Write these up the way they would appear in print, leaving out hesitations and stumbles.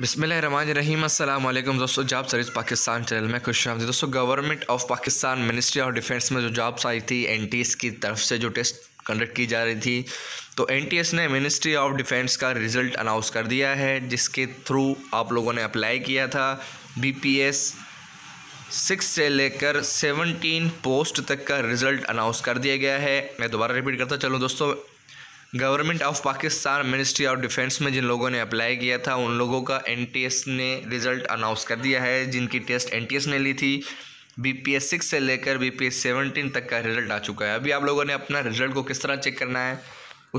बिस्मिल्लाहिर्रहमानिर्रहीम। अस्सलाम वालेकुम दोस्तों, जॉब सर्विस पाकिस्तान चैनल में खुश आमदीद। दोस्तों, government of Pakistan ministry of defence में जो जॉब्स आई थी एनटीएस की तरफ से जो टेस्ट कंडक्ट की जा रही थी, तो एनटीएस ने मिनिस्ट्री ऑफ डिफेंस का रिज़ल्ट अनाउंस कर दिया है, जिसके थ्रू आप लोगों ने अप्लाई किया था। BPS 6 से लेकर 17 पोस्ट तक का रिज़ल्ट अनाउंस कर दिया गया है। मैं दोबारा रिपीट करता चलो दोस्तों, government of Pakistan ministry of defence में जिन लोगों ने अप्लाई किया था उन लोगों का एनटीएस ने रिज़ल्ट अनाउंस कर दिया है, जिनकी टेस्ट एनटीएस ने ली थी। BPS 6 से लेकर BPS 17 तक का रिज़ल्ट आ चुका है। अभी आप लोगों ने अपना रिज़ल्ट को किस तरह चेक करना है,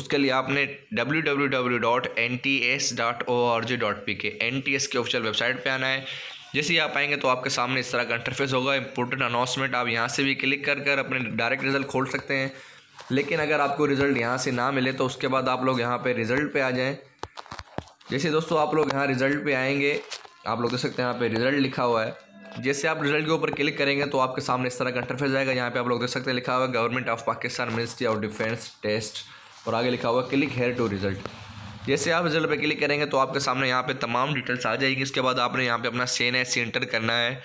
उसके लिए आपने www.nts.org.pk NTS की ऑफिशियल वेबसाइट पर आना है। जैसे ही आप आएंगे तो आपके सामने इस तरह का इंटरफेस होगा, इंपॉर्टेंट अनाउंसमेंट। आप यहाँ से भी क्लिक कर कर अपने डायरेक्ट रिज़ल्ट खोल सकते हैं, लेकिन अगर आपको रिज़ल्ट यहाँ से ना मिले तो उसके बाद आप लोग यहाँ पे रिज़ल्ट पे आ जाएं। जैसे दोस्तों आप लोग यहाँ रिज़ल्ट पे आएंगे, आप लोग देख सकते हैं यहाँ पे रिज़ल्ट लिखा हुआ है। जैसे आप रिज़ल्ट के ऊपर क्लिक करेंगे तो आपके सामने इस तरह का इंटरफेस आएगा। यहाँ पे आप लोग देख सकते हैं लिखा हुआ है government of Pakistan ministry of defence test, और आगे लिखा हुआ क्लिक हेयर टू रिज़ल्ट। जैसे आप रिज़ल्ट पर क्लिक करेंगे तो आपके सामने यहाँ पर तमाम डिटेल्स आ जाएगी। उसके बाद आपने यहाँ पर अपना CNIC इंटर करना है।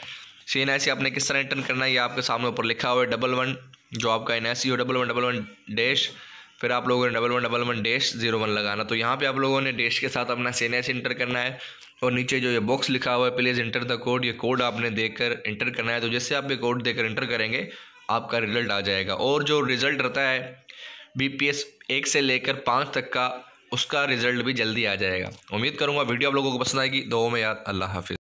CNIC आपने किस तरह इंटर करना है, ये आपके सामने ऊपर लिखा हुआ है 11 जो आपका NIC हो 1111 डैश, फिर आप लोगों ने 1111 डैश 01 लगाना। तो यहाँ पे आप लोगों ने डैश के साथ अपना CNIC इंटर करना है, और नीचे जो ये बॉक्स लिखा हुआ है प्लीज़ इंटर द कोड, ये कोड आपने देकर इंटर करना है। तो जैसे आप ये कोड देकर इंटर करेंगे आपका रिज़ल्ट आ जाएगा। और जो रिज़ल्ट रहता है BPS 1 से लेकर 5 तक का, उसका रिज़ल्ट भी जल्दी आ जाएगा। उम्मीद करूँगा वीडियो आप लोगों को पसंद आएगी। दुआओं में याद, अल्लाह हाफिज़।